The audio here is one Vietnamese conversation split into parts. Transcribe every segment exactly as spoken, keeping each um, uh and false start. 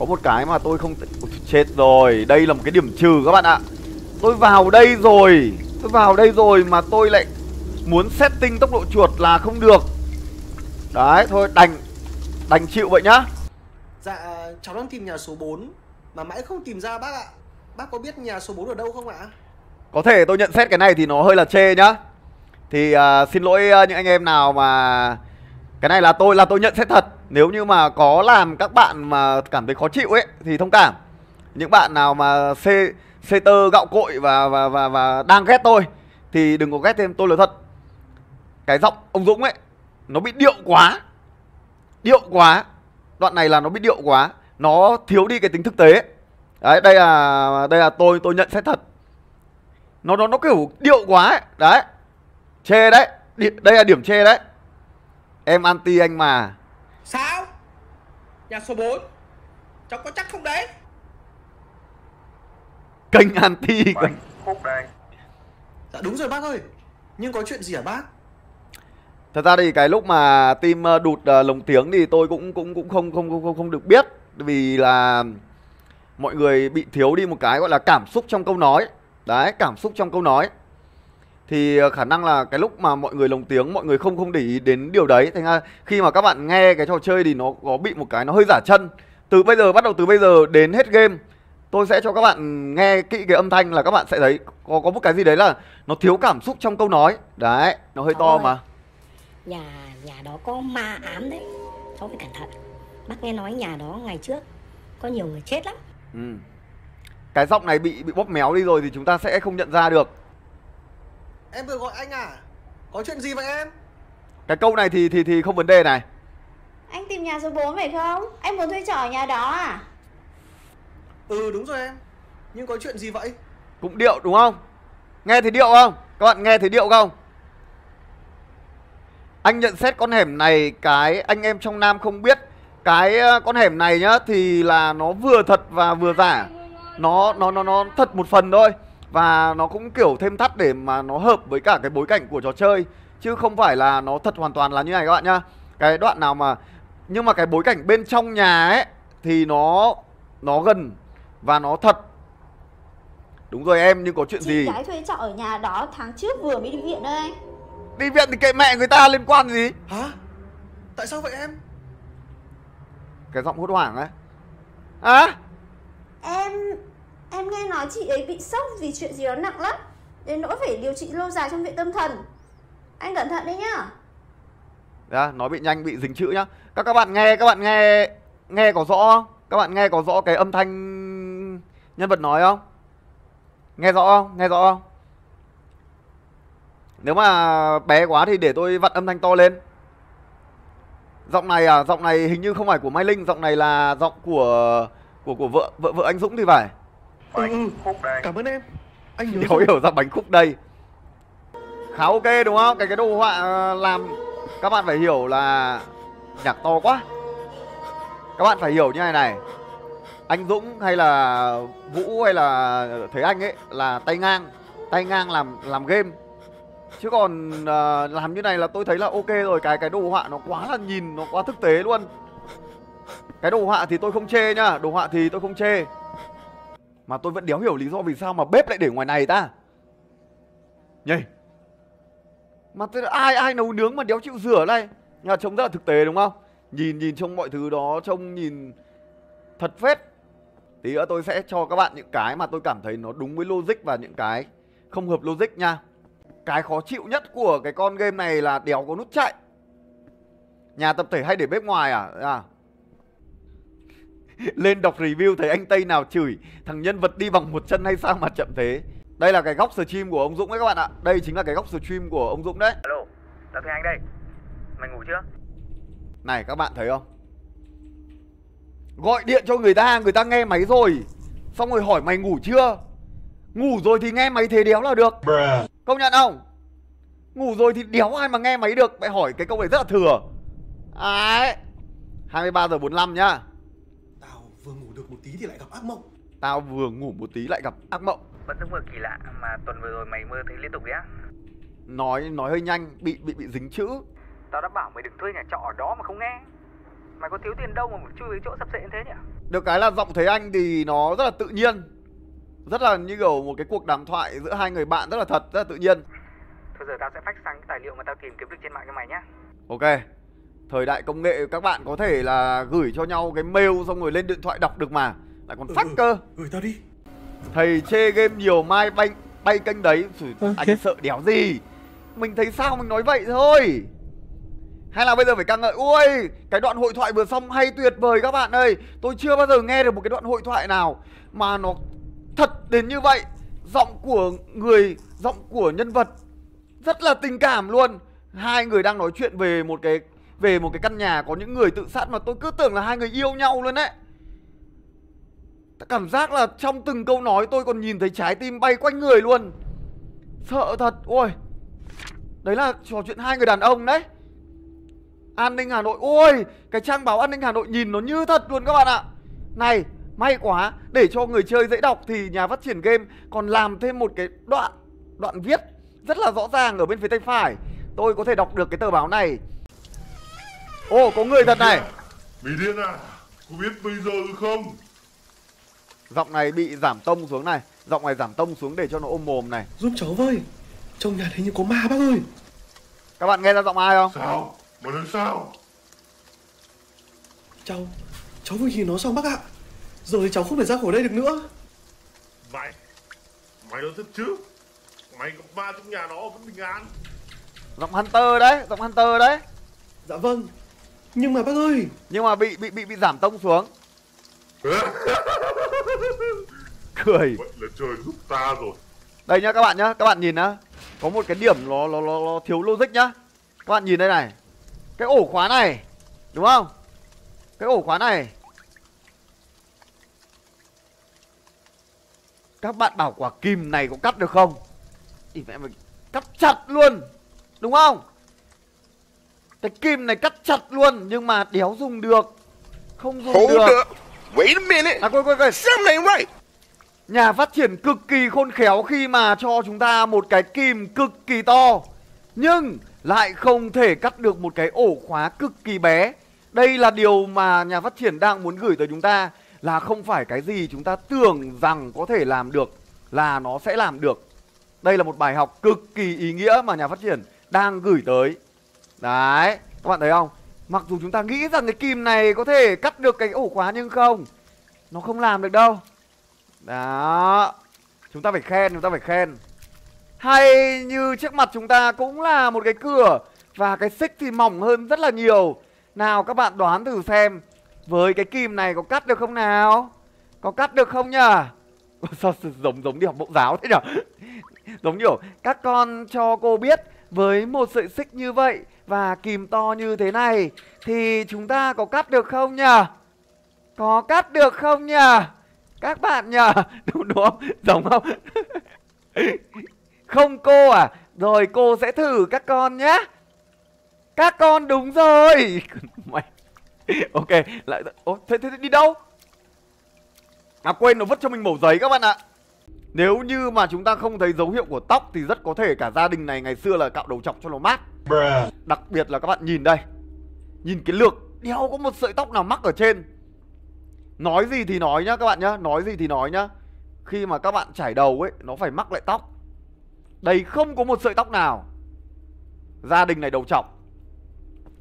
Có một cái mà tôi không... Chết rồi, đây là một cái điểm trừ các bạn ạ. Tôi vào đây rồi, tôi vào đây rồi mà tôi lại muốn setting tốc độ chuột là không được. Đấy, thôi đành đành chịu vậy nhá. Dạ, cháu đang tìm nhà số bốn mà mãi không tìm ra bác ạ. Bác có biết nhà số bốn ở đâu không ạ? Có thể tôi nhận xét cái này thì nó hơi là chê nhá. Thì uh, xin lỗi những anh em nào mà... Cái này là tôi là tôi nhận xét thật. Nếu như mà có làm các bạn mà cảm thấy khó chịu ấy thì thông cảm. Những bạn nào mà xê, xê tơ gạo cội và, và, và, và đang ghét tôi thì đừng có ghét thêm, tôi là thật. Cái giọng ông Dũng ấy nó bị điệu quá. Điệu quá. Đoạn này là nó bị điệu quá. Nó thiếu đi cái tính thực tế ấy. Đấy, đây là đây là tôi tôi nhận xét thật. Nó nó nó kiểu điệu quá ấy. Đấy. Chê đấy. Đi, đây là điểm chê đấy. Em anti anh mà. Sao? Nhà số bốn. Cháu có chắc không đấy? Kênh anti kênh... Dạ đúng rồi bác ơi. Nhưng có chuyện gì hả bác? Thật ra thì cái lúc mà team đụt lồng tiếng thì tôi cũng cũng cũng không không không không, không được biết, vì là mọi người bị thiếu đi một cái gọi là cảm xúc trong câu nói. Đấy, cảm xúc trong câu nói. Thì khả năng là cái lúc mà mọi người lồng tiếng, mọi người không không để ý đến điều đấy. Thành ra khi mà các bạn nghe cái trò chơi thì nó có bị một cái nó hơi giả chân. Từ bây giờ, bắt đầu từ bây giờ đến hết game, tôi sẽ cho các bạn nghe kỹ cái âm thanh là các bạn sẽ thấy có có một cái gì đấy là nó thiếu cảm xúc trong câu nói. Đấy, nó hơi to mà. Nhà nhà đó có ma ám đấy. Cháu phải cẩn thận. Bác nghe nói nhà đó ngày trước có nhiều người chết lắm. Ừ. Cái giọng này bị bị bóp méo đi rồi thì chúng ta sẽ không nhận ra được. Em vừa gọi anh à? Có chuyện gì vậy em? Cái câu này thì thì thì không vấn đề này. Anh tìm nhà số bốn phải không? Anh muốn thuê trọ ở nhà đó à? Ừ đúng rồi em. Nhưng có chuyện gì vậy? Cũng điệu đúng không? Nghe thấy điệu không? Các bạn nghe thấy điệu không? Anh nhận xét con hẻm này, cái anh em trong Nam không biết. Cái con hẻm này nhá thì là nó vừa thật và vừa giả. Nó nó nó nó thật một phần thôi. Và nó cũng kiểu thêm thắt để mà nó hợp với cả cái bối cảnh của trò chơi, chứ không phải là nó thật hoàn toàn là như này các bạn nhá. Cái đoạn nào mà... Nhưng mà cái bối cảnh bên trong nhà ấy thì nó nó gần và nó thật. Đúng rồi em, nhưng có chuyện chị gì? Chị gái thuê trọ ở nhà đó tháng trước vừa mới đi viện đây anh. Đi viện thì kệ mẹ người ta, liên quan gì? Hả? Tại sao vậy em? Cái giọng hốt hoảng ấy. Hả? À? Em... Em nghe nói chị ấy bị sốc vì chuyện gì đó nặng lắm, đến nỗi phải điều trị lâu dài trong viện tâm thần. Anh cẩn thận đấy nhá. Dạ, nói bị nhanh, bị dính chữ nhá. Các các bạn nghe, các bạn nghe nghe có rõ không? Các bạn nghe có rõ cái âm thanh nhân vật nói không? Nghe rõ không? Nghe rõ không? Nếu mà bé quá thì để tôi vặn âm thanh to lên. Giọng này à, giọng này hình như không phải của Mai Linh, giọng này là giọng của của của vợ vợ vợ anh Dũng thì phải. Ừ, ừ. Cảm ơn em. Anh nhớ hiểu ra bánh khúc đây. Khá ok đúng không? Cái cái đồ họa làm các bạn phải hiểu là nhạc to quá. Các bạn phải hiểu như này này. Anh Dũng hay là Vũ hay là Thế Anh ấy là tay ngang, tay ngang làm làm game. Chứ còn uh, làm như này là tôi thấy là ok rồi. Cái cái đồ họa nó quá là nhìn, nó quá thực tế luôn. Cái đồ họa thì tôi không chê nhá, đồ họa thì tôi không chê. Mà tôi vẫn đéo hiểu lý do vì sao mà bếp lại để ngoài này ta nhỉ? Mà ai ai nấu nướng mà đéo chịu rửa này. Nhà trông rất là thực tế đúng không? Nhìn nhìn trông mọi thứ đó trông nhìn thật phết. Tí nữa tôi sẽ cho các bạn những cái mà tôi cảm thấy nó đúng với logic và những cái không hợp logic nha. Cái khó chịu nhất của cái con game này là đéo có nút chạy. Nhà tập thể hay để bếp ngoài à? À. Lên đọc review thấy anh Tây nào chửi thằng nhân vật đi bằng một chân hay sao mà chậm thế. Đây là cái góc stream của ông Dũng đấy các bạn ạ. Đây chính là cái góc stream của ông Dũng đấy. Alo, tao thấy anh đây. Mày ngủ chưa? Này các bạn thấy không? Gọi điện cho người ta, người ta nghe máy rồi. Xong rồi hỏi mày ngủ chưa? Ngủ rồi thì nghe máy thế đéo là được. Công nhận không? Ngủ rồi thì đéo ai mà nghe máy được. Mày hỏi cái câu này rất là thừa. Đấy. hai mươi ba giờ bốn mươi lăm nhá. Vừa ngủ được một tí thì lại gặp ác mộng. Tao vừa ngủ một tí lại gặp ác mộng. Vẫn giấc mơ kỳ lạ mà tuần vừa rồi mày mơ thấy liên tục đấy á. Nói nói hơi nhanh, bị bị bị dính chữ. Tao đã bảo mày đừng thuê nhà trọ ở đó mà không nghe. Mày có thiếu tiền đâu mà chui cái chỗ sập sệ như thế nhỉ? Được cái là giọng Thế Anh thì nó rất là tự nhiên, rất là như kiểu một cái cuộc đàm thoại giữa hai người bạn rất là thật, rất là tự nhiên. Thôi giờ tao sẽ fax sang cái tài liệu mà tao tìm kiếm được trên mạng cho mày nhá. Ok. Thời đại công nghệ các bạn có thể là gửi cho nhau cái mail xong rồi lên điện thoại đọc được mà. Lại còn fax ừ, cơ. Gửi tao đi. Thầy chê game nhiều mai bay bay kênh đấy. Okay. Anh sợ đéo gì. Mình thấy sao mình nói vậy thôi. Hay là bây giờ phải ca ngợi. Ui, cái đoạn hội thoại vừa xong hay tuyệt vời các bạn ơi. Tôi chưa bao giờ nghe được một cái đoạn hội thoại nào mà nó thật đến như vậy. Giọng của người, giọng của nhân vật rất là tình cảm luôn. Hai người đang nói chuyện về một cái về một cái căn nhà có những người tự sát mà tôi cứ tưởng là hai người yêu nhau luôn đấy. Cảm giác là trong từng câu nói tôi còn nhìn thấy trái tim bay quanh người luôn. Sợ thật. Ôi, đấy là trò chuyện hai người đàn ông đấy. An ninh Hà Nội. Ôi, cái trang báo An ninh Hà Nội nhìn nó như thật luôn các bạn ạ. Này, may quá. Để cho người chơi dễ đọc thì nhà phát triển game còn làm thêm một cái đoạn đoạn viết rất là rõ ràng ở bên phía tay phải. Tôi có thể đọc được cái tờ báo này. Ô, có người thật này. Mày điên à? Có biết bây giờ không? Giọng này bị giảm tông xuống này. Giọng này giảm tông xuống để cho nó ôm mồm này. Giúp cháu với. Trong nhà thấy như có ma bác ơi. Các bạn nghe ra giọng ai không? Sao? Mà làm sao? Cháu, cháu vừa nhìn nó xong bác ạ. Rồi cháu không thể ra khỏi đây được nữa. Mày, mày nói thật chứ? Mày có ba trong nhà nó vẫn bình an. Giọng Hunter đấy, giọng Hunter đấy. Dạ vâng. Nhưng mà bác ơi. Nhưng mà bị bị bị bị giảm tông xuống. Cười. Vậy là trời giúp ta rồi. Đây nhá các bạn nhá, các bạn nhìn nhá. Có một cái điểm nó nó nó, nó thiếu logic nhá. Các bạn nhìn đây này. Cái ổ khóa này, đúng không? Cái ổ khóa này. Các bạn bảo quả kìm này có cắt được không? Ý mẹ mình cắt chặt luôn, đúng không? Cái kim này cắt chặt luôn nhưng mà đéo dùng được. Không dùng Hold được. Up. Wait a minute. À coi coi coi. Something right. Nhà phát triển cực kỳ khôn khéo khi mà cho chúng ta một cái kim cực kỳ to nhưng lại không thể cắt được một cái ổ khóa cực kỳ bé. Đây là điều mà nhà phát triển đang muốn gửi tới chúng ta, là không phải cái gì chúng ta tưởng rằng có thể làm được là nó sẽ làm được. Đây là một bài học cực kỳ ý nghĩa mà nhà phát triển đang gửi tới. Đấy, các bạn thấy không? Mặc dù chúng ta nghĩ rằng cái kim này có thể cắt được cái ổ khóa nhưng không. Nó không làm được đâu. Đó. Chúng ta phải khen, chúng ta phải khen. Hay như trước mặt chúng ta cũng là một cái cửa. Và cái xích thì mỏng hơn rất là nhiều. Nào các bạn đoán thử xem, với cái kim này có cắt được không nào? Có cắt được không nhờ? Sao giống giống đi học mẫu giáo thế nhở? Giống như các con cho cô biết, với một sợi xích như vậy và kìm to như thế này thì chúng ta có cắt được không nhờ? Có cắt được không nhờ? Các bạn nhờ. Đúng, đúng không? Giống không? Không cô à? Rồi cô sẽ thử các con nhá. Các con đúng rồi. Mày. Ok. Lại... Ô, thế, thế, thế đi đâu? À quên, nó vứt cho mình mẩu giấy các bạn ạ. Nếu như mà chúng ta không thấy dấu hiệu của tóc thì rất có thể cả gia đình này ngày xưa là cạo đầu chọc cho nó mát. Đặc biệt là các bạn nhìn đây. Nhìn cái lược, đéo có một sợi tóc nào mắc ở trên. Nói gì thì nói nhá các bạn nhá. Nói gì thì nói nhá. Khi mà các bạn chải đầu ấy, nó phải mắc lại tóc. Đây không có một sợi tóc nào. Gia đình này đầu chọc.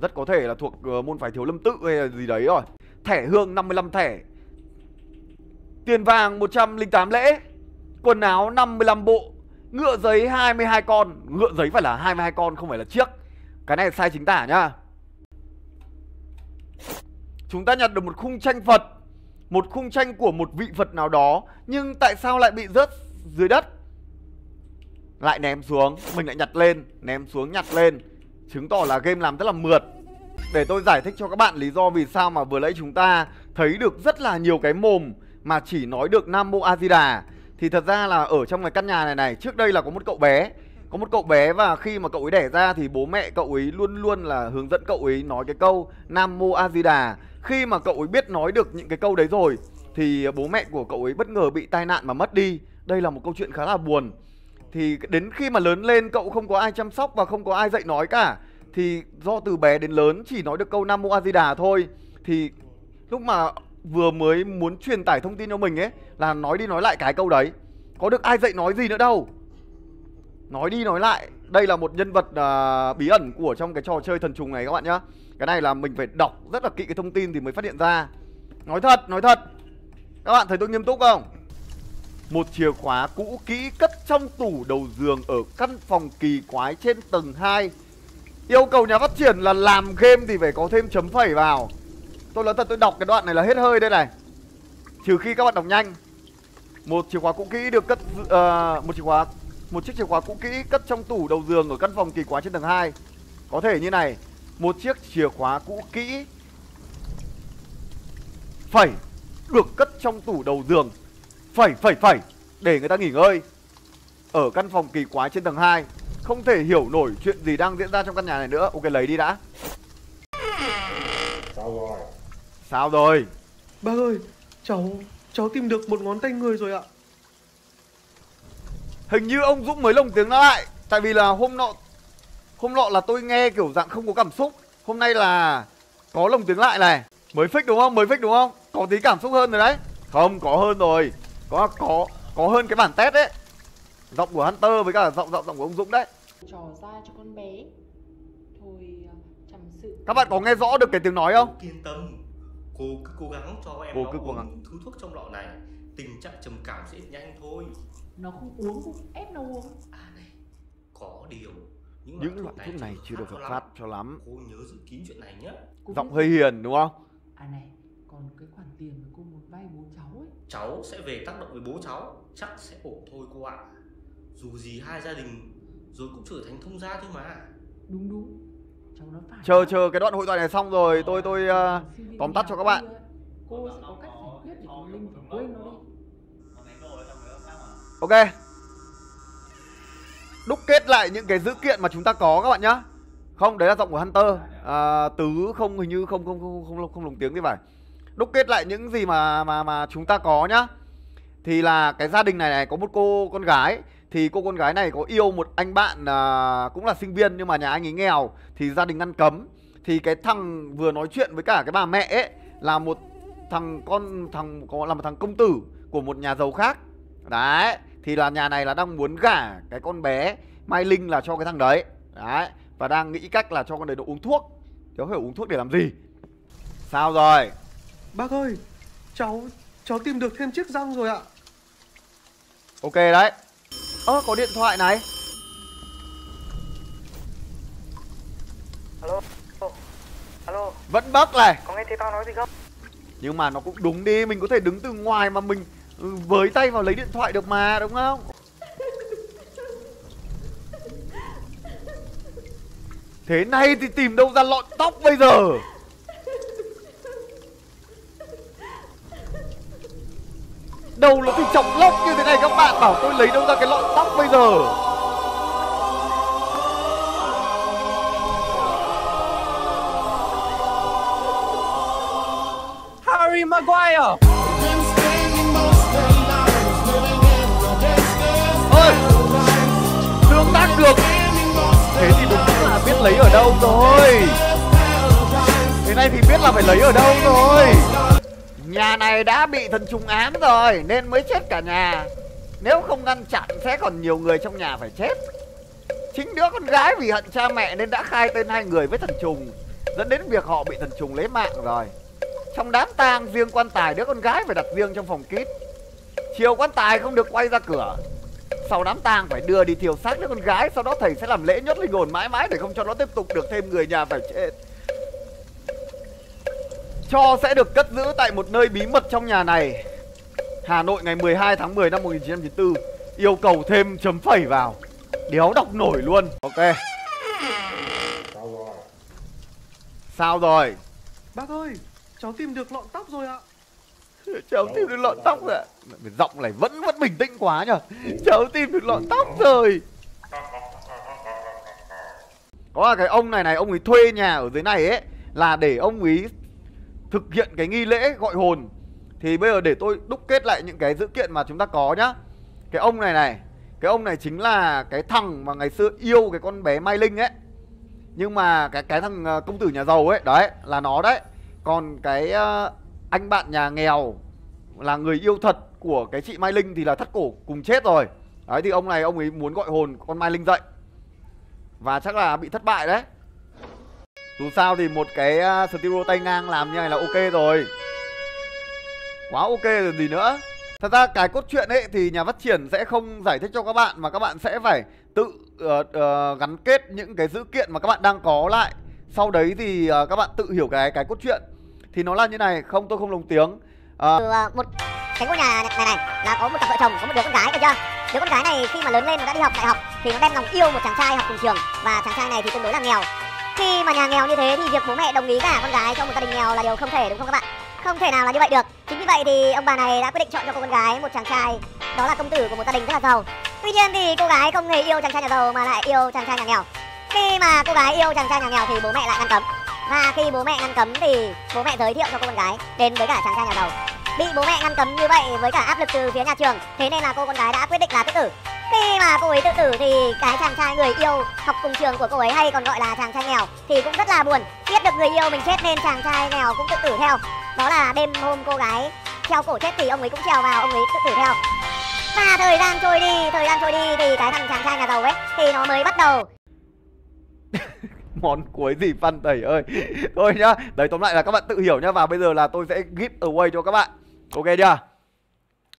Rất có thể là thuộc môn phái Thiếu Lâm Tự hay là gì đấy rồi. Thẻ hương năm mươi lăm thẻ. Tiền vàng một trăm lẻ tám lễ. Quần áo năm mươi lăm bộ. Ngựa giấy hai mươi hai con. Ngựa giấy phải là hai mươi hai con, không phải là chiếc. Cái này sai chính tả nhá. Chúng ta nhặt được một khung tranh Phật. Một khung tranh của một vị Phật nào đó. Nhưng tại sao lại bị rớt dưới đất? Lại ném xuống. Mình lại nhặt lên. Ném xuống nhặt lên. Chứng tỏ là game làm rất là mượt. Để tôi giải thích cho các bạn lý do vì sao mà vừa nãy chúng ta thấy được rất là nhiều cái mồm mà chỉ nói được Nam Mô A Di Đà. Thì thật ra là ở trong cái căn nhà này này, trước đây là có một cậu bé. Có một cậu bé và khi mà cậu ấy đẻ ra thì bố mẹ cậu ấy luôn luôn là hướng dẫn cậu ấy nói cái câu Nam Mô A Di Đà. Khi mà cậu ấy biết nói được những cái câu đấy rồi thì bố mẹ của cậu ấy bất ngờ bị tai nạn mà mất đi. Đây là một câu chuyện khá là buồn. Thì đến khi mà lớn lên cậu không có ai chăm sóc và không có ai dạy nói cả. Thì do từ bé đến lớn chỉ nói được câu Nam Mô A Di Đà thôi. thì lúc mà vừa mới muốn truyền tải thông tin cho mình ấy là nói đi nói lại cái câu đấy. Có được ai dạy nói gì nữa đâu. Nói đi nói lại. Đây là một nhân vật uh, bí ẩn của trong cái trò chơi Thần Trùng này các bạn nhá. Cái này là mình phải đọc rất là kỹ cái thông tin thì mới phát hiện ra. Nói thật, nói thật. Các bạn thấy tôi nghiêm túc không? Một chìa khóa cũ kỹ cất trong tủ đầu giường ở căn phòng kỳ quái trên tầng hai. Yêu cầu nhà phát triển là làm game thì phải có thêm chấm phẩy vào. Tôi nói thật, tôi đọc cái đoạn này là hết hơi đây này. Trừ khi các bạn đọc nhanh. Một chìa khóa cũ kỹ được cất uh, một chìa khóa một chiếc chìa khóa cũ kỹ cất trong tủ đầu giường ở căn phòng kỳ quái trên tầng hai. Có thể như này, một chiếc chìa khóa cũ kỹ phẩy được cất trong tủ đầu giường phẩy phẩy phẩy để người ta nghỉ ngơi ở căn phòng kỳ quái trên tầng hai. Không thể hiểu nổi chuyện gì đang diễn ra trong căn nhà này nữa. Ok, lấy đi đã. Sao rồi? Sao rồi? Bác ơi, cháu cháu tìm được một ngón tay người rồi ạ. Hình như ông Dũng mới lồng tiếng nó lại. Tại vì là hôm nọ Hôm nọ là tôi nghe kiểu dạng không có cảm xúc. Hôm nay là có lồng tiếng lại này. Mới fix đúng không? Mới fix đúng không? Có tí cảm xúc hơn rồi đấy. Không, có hơn rồi. Có có có hơn cái bản test đấy. Giọng của Hunter với cả giọng giọng giọng của ông Dũng đấy. Trò ra cho con bé. Thôi chăm sự. Các bạn có nghe rõ được cái tiếng nói không? Yên tâm. Cô cứ cố gắng cho em nó uống thứ thuốc trong lọ này. Tình trạng trầm cảm sẽ nhanh thôi. Nó không uống, không ép nó uống. À này, có điều những, những loại thuốc này, này chưa được hợp pháp cho lắm. Cô nhớ giữ kín chuyện này nhé. Giọng hơi hiền đúng không? À này, còn cái khoản tiền mà cô muốn vay bố cháu ấy. Cháu sẽ về tác động với bố cháu, chắc sẽ ổn thôi cô ạ. Dù gì hai gia đình rồi cũng trở thành thông gia thôi mà. Đúng đúng. Cháu nó phải chờ chờ cái đoạn hội thoại này xong rồi tôi tôi uh, tóm tắt cho các bạn. Cô sẽ có cách giải quyết để cô Linh phải quên nó đi. Ok. Đúc kết lại những cái dữ kiện mà chúng ta có các bạn nhá. Không, đấy là giọng của Hunter. À, tứ không hình như không không không không không lồng tiếng thì phải. Đúc kết lại những gì mà mà mà chúng ta có nhá. Thì là cái gia đình này này có một cô con gái, thì cô con gái này có yêu một anh bạn à, cũng là sinh viên nhưng mà nhà anh ấy nghèo thì gia đình ngăn cấm. Thì cái thằng vừa nói chuyện với cả cái bà mẹ ấy là một thằng con thằng có là một thằng công tử của một nhà giàu khác. Đấy, thì là nhà này là đang muốn gả cái con bé Mai Linh là cho cái thằng đấy. Đấy, và đang nghĩ cách là cho con đấy nó uống thuốc. Cháu hiểu uống thuốc để làm gì? Sao rồi? Bác ơi, cháu cháu tìm được thêm chiếc răng rồi ạ. Ok đấy. Ơ, có điện thoại này. Alo. Alo. Vẫn bác này. Có nghe thấy tao nói gì không? Nhưng mà nó cũng đúng đi, mình có thể đứng từ ngoài mà mình với tay vào lấy điện thoại được mà, đúng không? Thế này thì tìm đâu ra lọn tóc bây giờ. Đầu nó thì trọng lốc như thế này các bạn, bảo tôi lấy đâu ra cái lọn tóc bây giờ. Harry Maguire. Tương tác được. Thế thì đúng là biết lấy ở đâu rồi. Thế này thì biết là phải lấy ở đâu rồi. Nhà này đã bị thần trùng ám rồi nên mới chết cả nhà. Nếu không ngăn chặn sẽ còn nhiều người trong nhà phải chết. Chính đứa con gái vì hận cha mẹ nên đã khai tên hai người với thần trùng, dẫn đến việc họ bị thần trùng lấy mạng rồi. Trong đám tang riêng quan tài đứa con gái phải đặt riêng trong phòng kín. Chiều quan tài không được quay ra cửa. Sau đám tang phải đưa đi thiêu xác đứa con gái. Sau đó thầy sẽ làm lễ nhốt linh hồn mãi mãi để không cho nó tiếp tục được thêm người nhà phải chết. Cho sẽ được cất giữ tại một nơi bí mật trong nhà này. Hà Nội ngày mười hai tháng mười năm một nghìn chín trăm chín mươi tư. Yêu cầu thêm chấm phẩy vào. Đéo đọc nổi luôn. Ok. Sao rồi? Sao rồi? Bác ơi, cháu tìm được lọn tóc rồi ạ. Cháu tìm được lọn tóc rồi ạ. Giọng này vẫn vẫn bình tĩnh quá nhờ. Cháu tìm được lọn tóc rồi. Có là cái ông này này, ông ấy thuê nhà ở dưới này ấy là để ông ấy thực hiện cái nghi lễ gọi hồn. Thì bây giờ để tôi đúc kết lại những cái dữ kiện mà chúng ta có nhá. Cái ông này này, cái ông này chính là cái thằng mà ngày xưa yêu cái con bé Mai Linh ấy. Nhưng mà cái cái thằng công tử nhà giàu ấy, đấy là nó đấy. Còn cái anh bạn nhà nghèo là người yêu thật của cái chị Mai Linh thì là thắt cổ cùng chết rồi. Đấy thì ông này ông ấy muốn gọi hồn con Mai Linh dậy. Và chắc là bị thất bại đấy. Dù sao thì một cái stereo tay ngang làm như này là ok rồi. Quá ok rồi gì nữa. Thật ra cái cốt truyện ấy thì nhà phát triển sẽ không giải thích cho các bạn, mà các bạn sẽ phải tự uh, uh, gắn kết những cái dữ kiện mà các bạn đang có lại. Sau đấy thì uh, các bạn tự hiểu cái cái cốt truyện. Thì nó là như này, không tôi không lồng tiếng. À... một cái ngôi nhà này này là có một cặp vợ chồng, có một đứa con gái, được chưa? Đứa con gái này khi mà lớn lên nó đã đi học đại học thì nó đem lòng yêu một chàng trai học cùng trường, và chàng trai này thì tương đối là nghèo. Khi mà nhà nghèo như thế thì việc bố mẹ đồng ý cả con gái cho một gia đình nghèo là điều không thể, đúng không các bạn? Không thể nào là như vậy được. Chính vì vậy thì ông bà này đã quyết định chọn cho cô con gái một chàng trai, đó là công tử của một gia đình rất là giàu. Tuy nhiên thì cô gái không hề yêu chàng trai nhà giàu mà lại yêu chàng trai nhà nghèo. Khi mà cô gái yêu chàng trai nhà nghèo thì bố mẹ lại ngăn cấm. Và khi bố mẹ ngăn cấm thì bố mẹ giới thiệu cho cô con gái đến với cả chàng trai nhà giàu. Bị bố mẹ ngăn cấm như vậy với cả áp lực từ phía nhà trường, thế nên là cô con gái đã quyết định là tự tử. Khi mà cô ấy tự tử thì cái chàng trai người yêu học cùng trường của cô ấy, hay còn gọi là chàng trai nghèo, thì cũng rất là buồn. Biết được người yêu mình chết nên chàng trai nghèo cũng tự tử theo. Đó là đêm hôm cô gái treo cổ chết thì ông ấy cũng trèo vào, ông ấy tự tử theo. Và thời gian trôi đi, thời gian trôi đi thì cái thằng chàng trai nhà giàu ấy thì nó mới bắt đầu món cuối gì Phan Thầy ơi. Thôi nhá, đấy tóm lại là các bạn tự hiểu nhá. Và bây giờ là tôi sẽ give away cho các bạn. Ok chưa?